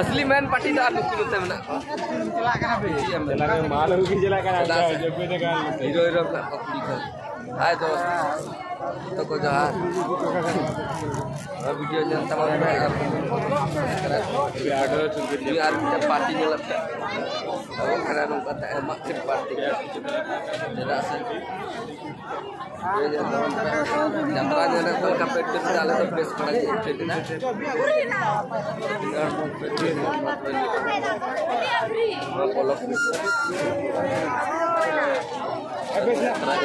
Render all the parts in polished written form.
असली man party तो आलू किलो तब ना चला कहाँ पे चला कहाँ मालू की चला कहाँ जब भी देखा हीरो हीरो का हाय दोस्त तो को जहाँ अब वीडियो जनता वाले में आप बिहार बिहार में पार्टी नहीं लगता वो कराने का तो मक्खन पार्टी जरा से जनता जनता कल का पेट्रोल डाला तो बेस पड़ा है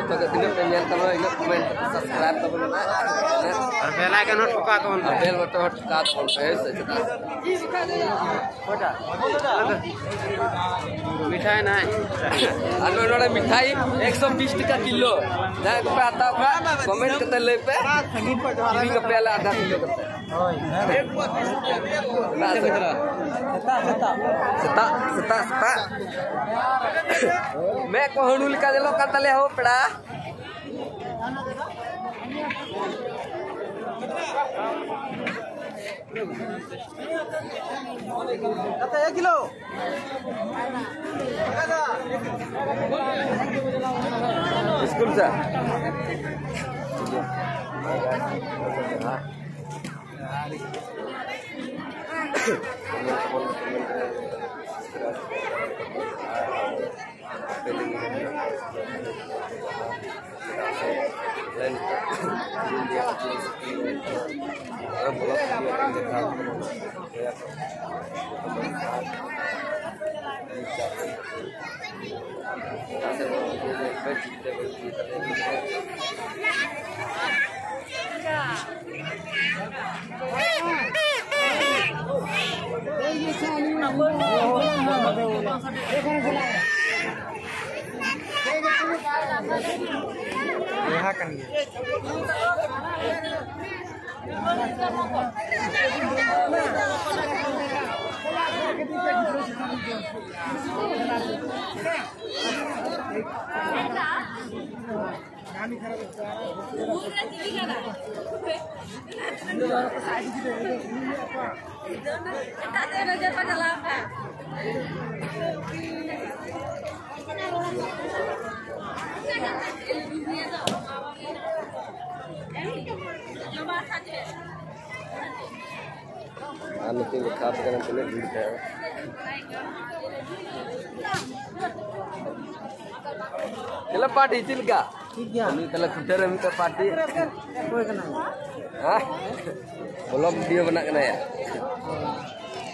Itu kat sini penyanyi kalau ingat komen subscribe tu benar. Bel like not buka kon. Bel button hot kat kon. Yes. Bota. मिठाई ना अनु नोड़ा मिठाई 120 का किलो ना पे आता होगा कमेंट करते ले पे किसी का पहला आधा किलो करते ना सता मैं को हनुल का जलो का तले हो पड़ा कता 1 किलो स्कूल से यहाँ आलू के खा के ना चले दूर पे चला पार्टी चल का ठीक है हम चला कुटर हम का पार्टी कोई का ना हां बोलो वीडियो बना के ना है